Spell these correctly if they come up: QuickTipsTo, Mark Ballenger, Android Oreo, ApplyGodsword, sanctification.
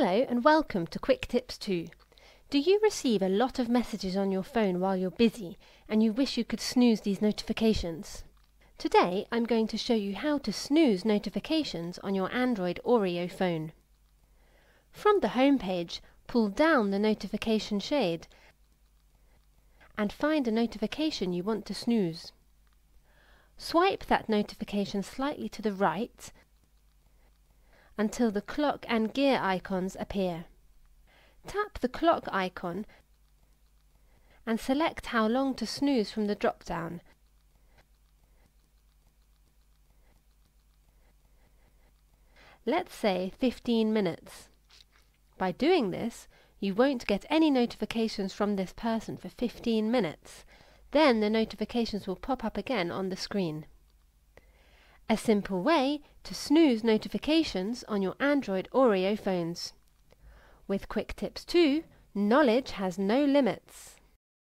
Hello and welcome to QuickTipsTo. Do you receive a lot of messages on your phone while you're busy and you wish you could snooze these notifications? Today I'm going to show you how to snooze notifications on your Android Oreo phone. From the home page, pull down the notification shade and find a notification you want to snooze. Swipe that notification slightly to the right until the clock and gear icons appear. Tap the clock icon and select how long to snooze from the drop-down. Let's say 15 minutes. By doing this, you won't get any notifications from this person for 15 minutes. Then the notifications will pop up again on the screen. A simple way to snooze notifications on your Android Oreo phones. With QuickTipsTo, knowledge has no limits.